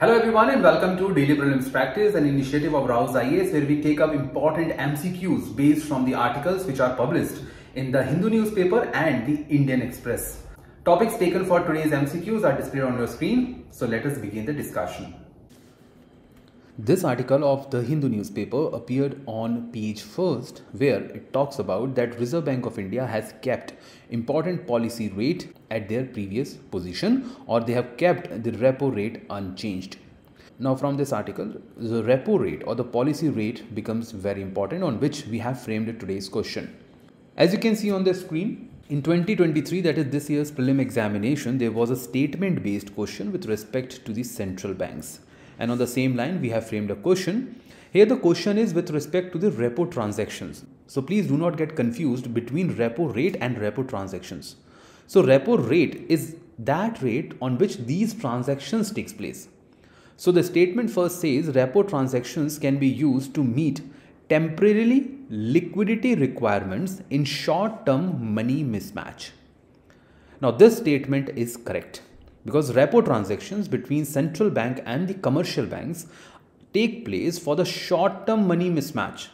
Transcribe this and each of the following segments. Hello everyone and welcome to Daily Prelims Practice, an initiative of Rau's IAS where we take up important MCQs based from the articles which are published in the Hindu newspaper and the Indian Express. Topics taken for today's MCQs are displayed on your screen, so let us begin the discussion. This article of the Hindu newspaper appeared on page 1st where it talks about that Reserve Bank of India has kept important policy rate at their previous position, or they have kept the repo rate unchanged. Now from this article, the repo rate or the policy rate becomes very important, on which we have framed today's question. As you can see on the screen, in 2023, that is this year's prelim examination, there was a statement based question with respect to the central banks. And on the same line, we have framed a question. Here the question is with respect to the repo transactions. So please do not get confused between repo rate and repo transactions. So repo rate is that rate on which these transactions takes place. So the statement first says repo transactions can be used to meet temporarily liquidity requirements in short-term money mismatch. Now this statement is correct, because repo transactions between central bank and the commercial banks take place for the short-term money mismatch.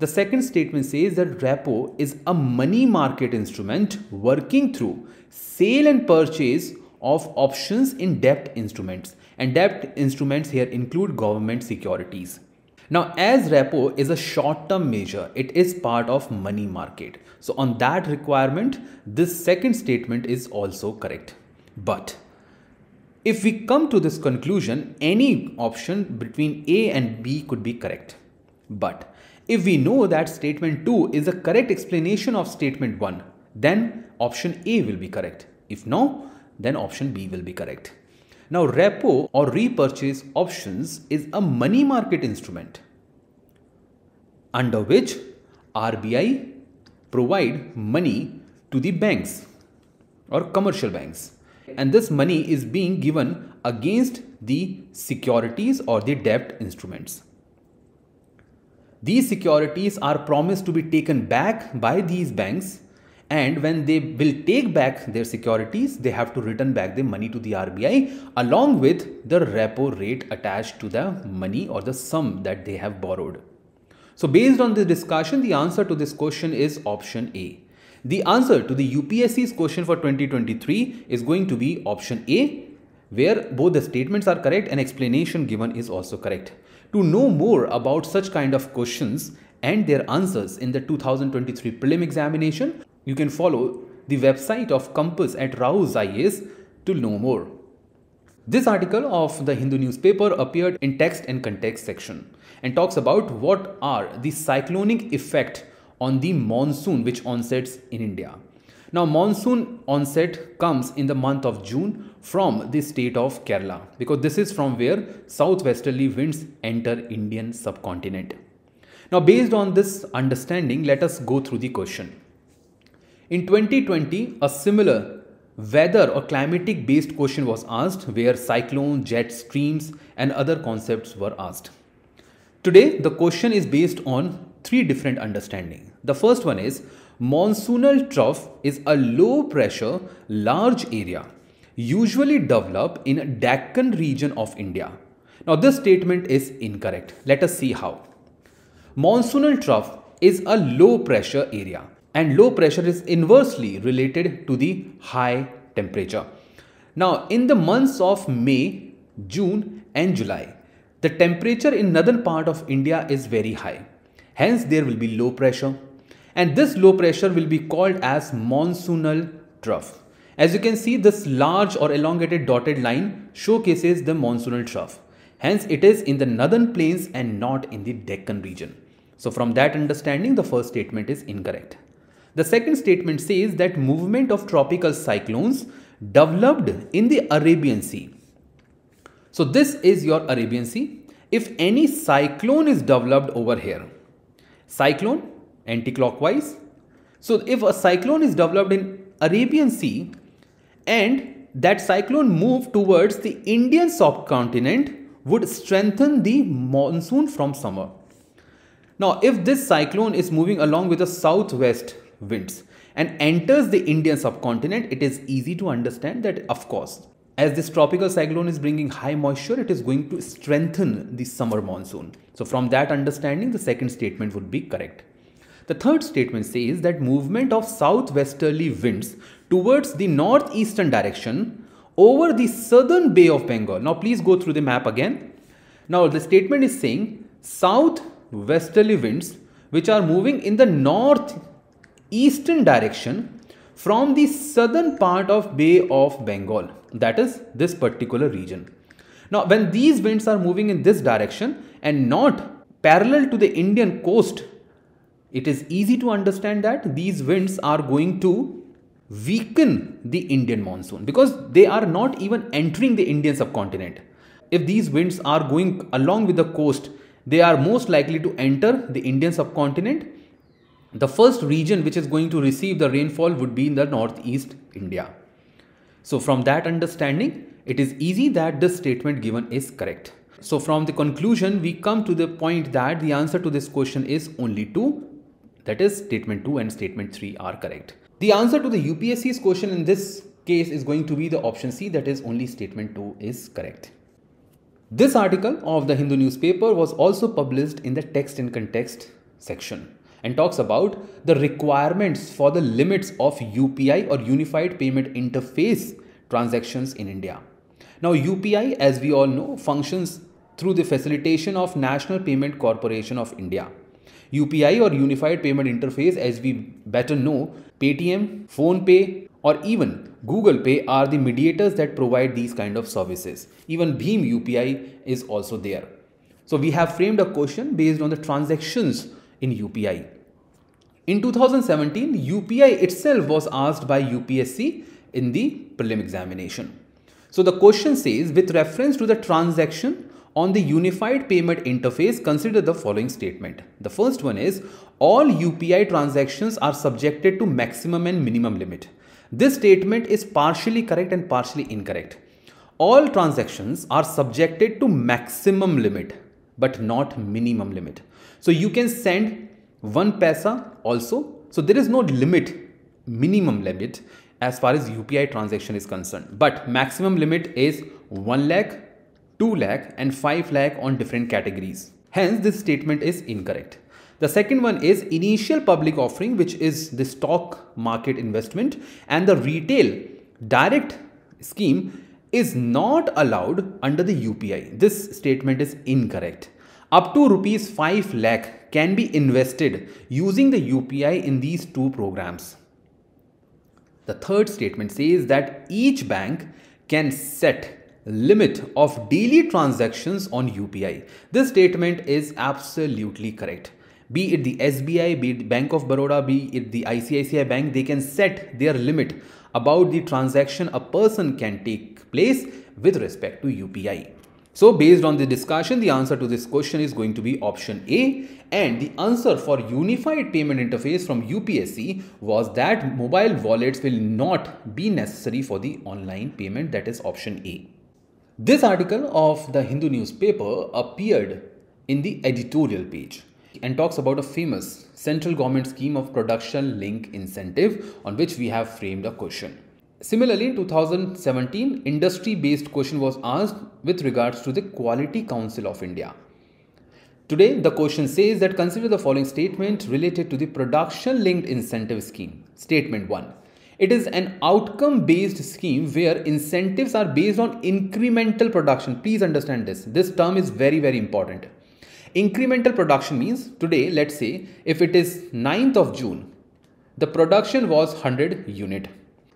The second statement says that repo is a money market instrument working through sale and purchase of options in debt instruments, and debt instruments here include government securities. Now, as repo is a short-term measure, it is part of money market. So on that requirement, this second statement is also correct. But if we come to this conclusion, any option between A and B could be correct. But if we know that statement 2 is a correct explanation of statement 1, then option A will be correct. If no, then option B will be correct. Now, repo or repurchase options is a money market instrument under which RBI provide money to the banks or commercial banks. And this money is being given against the securities or the debt instruments. These securities are promised to be taken back by these banks, and when they will take back their securities, they have to return back the money to the RBI along with the repo rate attached to the money or the sum that they have borrowed. So based on this discussion, the answer to this question is option A. The answer to the UPSC's question for 2023 is going to be option A, where both the statements are correct and explanation given is also correct. To know more about such kind of questions and their answers in the 2023 prelim examination, you can follow the website of Compass at Rau's IAS to know more. This article of the Hindu newspaper appeared in text and context section and talks about what are the cyclonic effect on the monsoon which onsets in India. Now monsoon onset comes in the month of June from the state of Kerala, because this is from where southwesterly winds enter Indian subcontinent. Now based on this understanding, let us go through the question. In 2020, a similar weather or climatic based question was asked, where cyclone, jet streams and other concepts were asked. Today the question is based on three different understanding. The first one is monsoonal trough is a low pressure large area usually developed in Deccan region of India. Now this statement is incorrect. Let us see how. Monsoonal trough is a low pressure area, and low pressure is inversely related to the high temperature. Now in the months of May, June and July, the temperature in northern part of India is very high. Hence, there will be low pressure, and this low pressure will be called as monsoonal trough. As you can see, this large or elongated dotted line showcases the monsoonal trough. Hence, it is in the northern plains and not in the Deccan region. So from that understanding, the first statement is incorrect. The second statement says that movement of tropical cyclones developed in the Arabian Sea. So this is your Arabian Sea. If any cyclone is developed over here, cyclone anti-clockwise. So if a cyclone is developed in Arabian Sea and that cyclone moved towards the Indian subcontinent, would strengthen the monsoon from summer. Now if this cyclone is moving along with the southwest winds and enters the Indian subcontinent, it is easy to understand that of course As this tropical cyclone is bringing high moisture, it is going to strengthen the summer monsoon. So from that understanding, the second statement would be correct. The third statement says that movement of southwesterly winds towards the northeastern direction over the southern Bay of Bengal. Now please go through the map again. Now the statement is saying southwesterly winds which are moving in the northeastern direction from the southern part of Bay of Bengal, that is this particular region. Now when these winds are moving in this direction and not parallel to the Indian coast, it is easy to understand that these winds are going to weaken the Indian monsoon, because they are not even entering the Indian subcontinent. If these winds are going along with the coast, they are most likely to enter the Indian subcontinent. The first region which is going to receive the rainfall would be in the northeast India. So from that understanding, it is easy that this statement given is correct. So from the conclusion, we come to the point that the answer to this question is only 2. That is, statement 2 and statement 3 are correct. The answer to the UPSC's question in this case is going to be the option C, that is only statement 2 is correct. This article of the Hindu newspaper was also published in the text and context section and talks about the requirements for the limits of UPI or Unified Payment Interface transactions in India. Now UPI, as we all know, functions through the facilitation of National Payment Corporation of India. UPI or Unified Payment Interface, as we better know, Paytm, Phone Pay or even Google Pay are the mediators that provide these kind of services. Even Bheem UPI is also there. So we have framed a question based on the transactions in UPI. In 2017, UPI itself was asked by UPSC in the prelim examination. So the question says, with reference to the transaction on the Unified Payment Interface, consider the following statement. The first one is, all UPI transactions are subjected to maximum and minimum limit. This statement is partially correct and partially incorrect. All transactions are subjected to maximum limit, but not minimum limit. So you can send 1 paisa also. So there is no limit, minimum limit, as far as UPI transaction is concerned, but maximum limit is 1 lakh, 2 lakh and 5 lakh on different categories. Hence, this statement is incorrect. The second one is initial public offering, which is the stock market investment, and the retail direct scheme is not allowed under the UPI. This statement is incorrect. Up to rupees 5 lakh can be invested using the UPI in these 2 programs. The third statement says that each bank can set limit of daily transactions on UPI. This statement is absolutely correct. Be it the SBI, be it Bank of Baroda, be it the ICICI bank, they can set their limit about the transaction a person can take place with respect to UPI. So based on the discussion, the answer to this question is going to be option A, and the answer for Unified Payment Interface from UPSC was that mobile wallets will not be necessary for the online payment, that is option A. This article of the Hindu newspaper appeared in the editorial page and talks about a famous central government scheme of production link incentive, on which we have framed a question. Similarly, in 2017, industry-based question was asked with regards to the Quality Council of India. Today, the question says that consider the following statement related to the production-linked incentive scheme. Statement 1. It is an outcome-based scheme where incentives are based on incremental production. Please understand this. This term is very, very important. Incremental production means today, let's say, if it is 9th of June, the production was 100 units.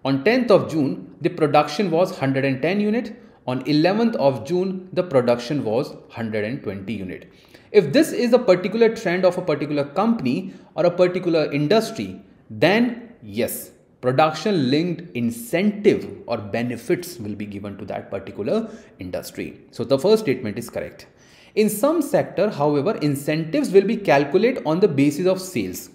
On 10th of June, the production was 110 unit. On 11th of June, the production was 120 unit. If this is a particular trend of a particular company or a particular industry, then yes, production linked incentive or benefits will be given to that particular industry. So the first statement is correct. In some sector, however, incentives will be calculated on the basis of sales.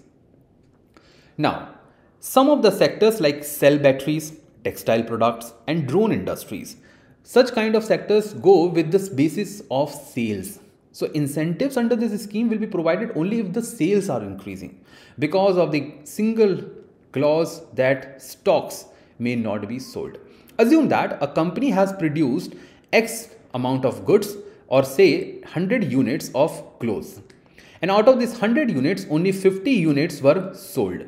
Now, some of the sectors like cell batteries, textile products and drone industries, such kind of sectors go with this basis of sales. So incentives under this scheme will be provided only if the sales are increasing, because of the single clause that stocks may not be sold. Assume that a company has produced X amount of goods or say 100 units of clothes, and out of these 100 units only 50 units were sold.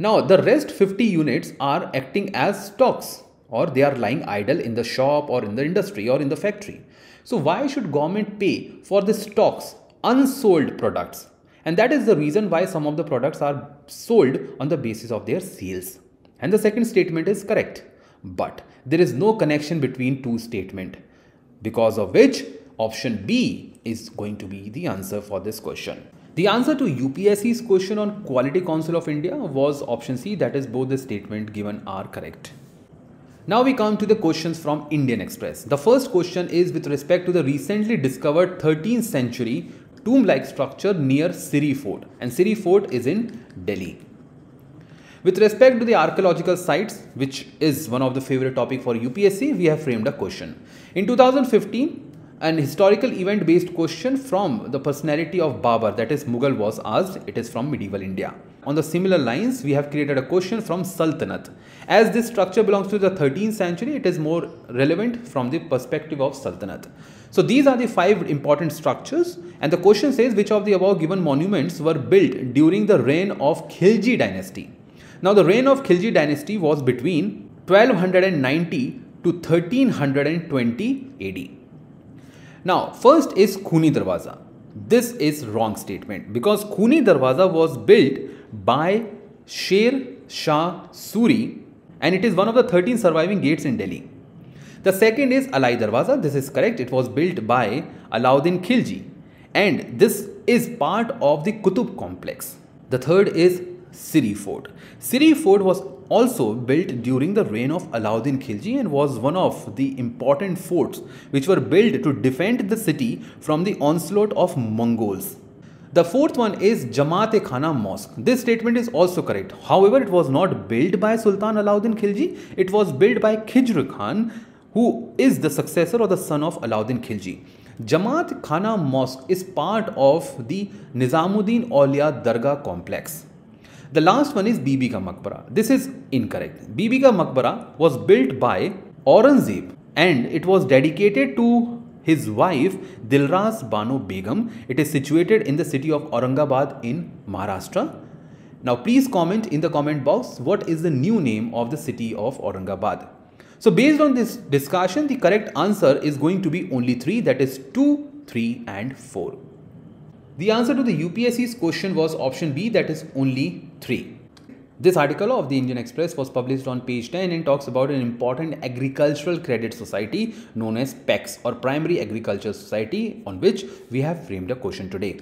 Now the rest 50 units are acting as stocks, or they are lying idle in the shop or in the industry or in the factory. So why should government pay for the stocks, unsold products? And that is the reason why some of the products are sold on the basis of their sales. And the second statement is correct. But there is no connection between two statements, because of which option B is going to be the answer for this question. The answer to UPSC's question on Quality Council of India was option C, that is both the statements given are correct. Now we come to the questions from Indian Express. The first question is with respect to the recently discovered 13th century tomb-like structure near Siri Fort, and Siri Fort is in Delhi. With respect to the archaeological sites, which is one of the favorite topic for UPSC, we have framed a question. In 2015, an historical event based question from the personality of Babar, that is Mughal, was asked. It is from medieval India. On the similar lines, we have created a question from Sultanate. As this structure belongs to the 13th century, it is more relevant from the perspective of Sultanate. So these are the 5 important structures, and the question says which of the above given monuments were built during the reign of Khilji dynasty. Now the reign of Khilji dynasty was between 1290 to 1320 AD. Now first is Khuni Darwaza. This is wrong statement, because Khuni Darwaza was built by Sher Shah Suri, and it is one of the 13 surviving gates in Delhi. The second is Alai Darwaza. This is correct. It was built by Alauddin Khilji, and this is part of the Qutub complex. The third is Siri Fort. Siri Fort was also built during the reign of Alauddin Khilji and was one of the important forts which were built to defend the city from the onslaught of Mongols. The fourth one is Jamaat-e-Khana Mosque. This statement is also correct. However, it was not built by Sultan Alauddin Khilji. It was built by Khijr Khan, who is the successor or the son of Alauddin Khilji. Jamaat-e-Khana Mosque is part of the Nizamuddin Auliya Dargah complex. The last one is Bibi Ka Makbara. This is incorrect. Bibi Ka Makbara was built by Aurangzeb, and it was dedicated to his wife Dilraz Bano Begum. It is situated in the city of Aurangabad in Maharashtra. Now please comment in the comment box what is the new name of the city of Aurangabad. So based on this discussion, the correct answer is going to be only 3, that is 2, 3 and 4. The answer to the UPSC's question was option B, that is only 3. This article of the Indian Express was published on page 10 and talks about an important agricultural credit society known as PECS, or Primary Agriculture Society, on which we have framed a question today.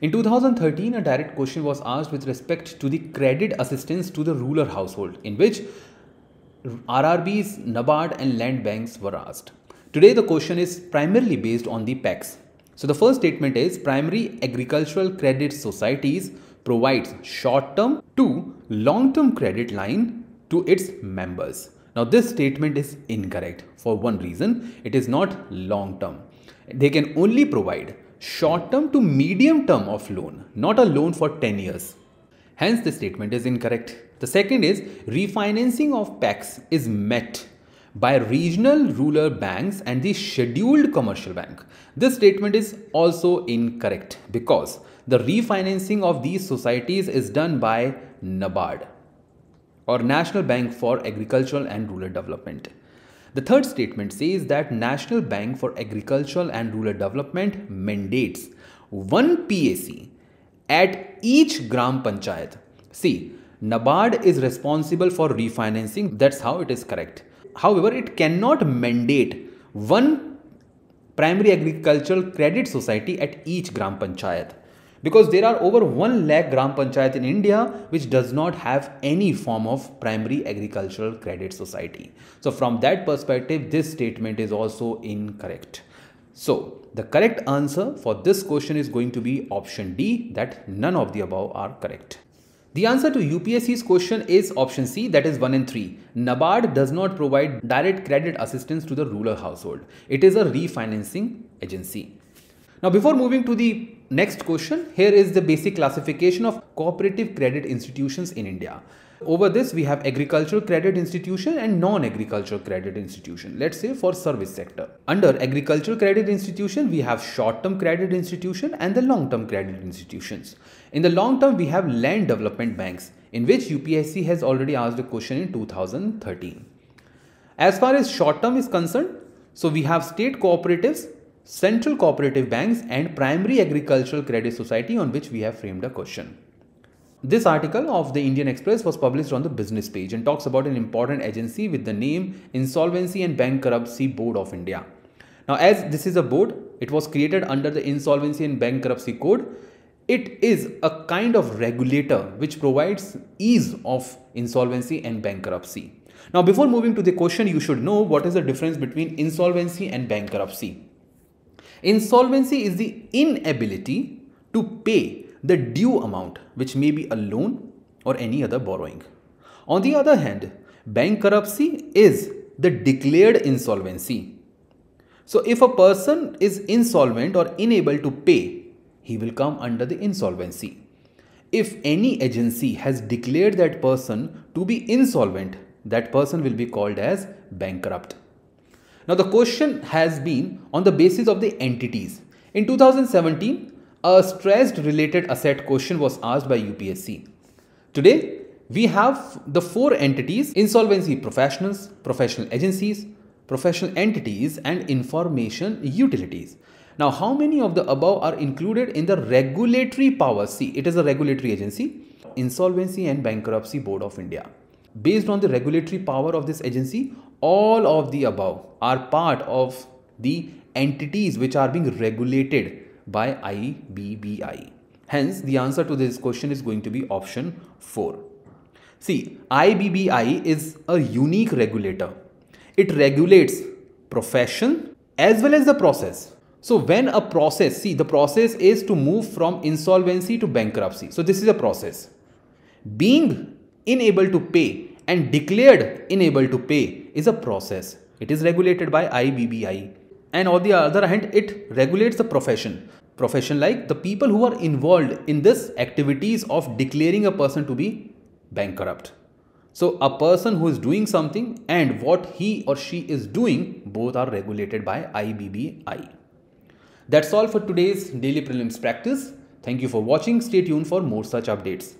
In 2013, a direct question was asked with respect to the credit assistance to the rural household, in which RRBs, NABARD and land banks were asked. Today, the question is primarily based on the PECS. So the first statement is Primary Agricultural Credit Societies provides short-term to long-term credit line to its members. Now this statement is incorrect for one reason. It is not long-term. They can only provide short-term to medium-term of loan, not a loan for 10 years. Hence the statement is incorrect. The second is refinancing of PECS is met by regional rural banks and the scheduled commercial bank. This statement is also incorrect, because the refinancing of these societies is done by NABARD, or National Bank for Agricultural and Rural Development. The third statement says that National Bank for Agricultural and Rural Development mandates one PAC at each Gram Panchayat. See, NABARD is responsible for refinancing. That's how it is correct. However, it cannot mandate one primary agricultural credit society at each Gram Panchayat, because there are over 1 lakh Gram Panchayat in India which does not have any form of primary agricultural credit society. So from that perspective, this statement is also incorrect. So the correct answer for this question is going to be option D, that none of the above are correct. The answer to UPSC's question is option C, that is 1 and 3. NABARD does not provide direct credit assistance to the rural household. It is a refinancing agency. Now, before moving to the next question, here is the basic classification of cooperative credit institutions in India. Over this, we have agricultural credit institution and non-agricultural credit institution. Let's say for service sector. Under agricultural credit institution, we have short-term credit institution and the long-term credit institutions. In the long term, we have land development banks, in which UPSC has already asked a question in 2013. As far as short term is concerned, so we have state cooperatives, central cooperative banks and primary agricultural credit society, on which we have framed a question. This article of the Indian Express was published on the business page and talks about an important agency with the name Insolvency and Bankruptcy Board of India. Now, as this is a board, it was created under the Insolvency and Bankruptcy Code. It is a kind of regulator which provides ease of insolvency and bankruptcy. Now, before moving to the question, you should know what is the difference between insolvency and bankruptcy. Insolvency is the inability to pay the due amount, which may be a loan or any other borrowing. On the other hand, bankruptcy is the declared insolvency. So if a person is insolvent or unable to pay, he will come under the insolvency. If any agency has declared that person to be insolvent, that person will be called as bankrupt. Now the question has been on the basis of the entities. In 2017, a stressed related asset question was asked by UPSC. Today, we have the four entities: insolvency professionals, professional agencies, professional entities and information utilities. Now, how many of the above are included in the regulatory power? See, it is a regulatory agency, Insolvency and Bankruptcy Board of India. Based on the regulatory power of this agency, all of the above are part of the entities which are being regulated by IBBI. Hence, the answer to this question is going to be option 4. See, IBBI is a unique regulator. It regulates profession as well as the process. So when a process, see, the process is to move from insolvency to bankruptcy. So this is a process. Being unable to pay and declared unable to pay is a process. It is regulated by IBBI. And on the other hand, it regulates the profession. Profession like the people who are involved in this activities of declaring a person to be bankrupt. So a person who is doing something and what he or she is doing, both are regulated by IBBI. That's all for today's Daily Prelims practice. Thank you for watching. Stay tuned for more such updates.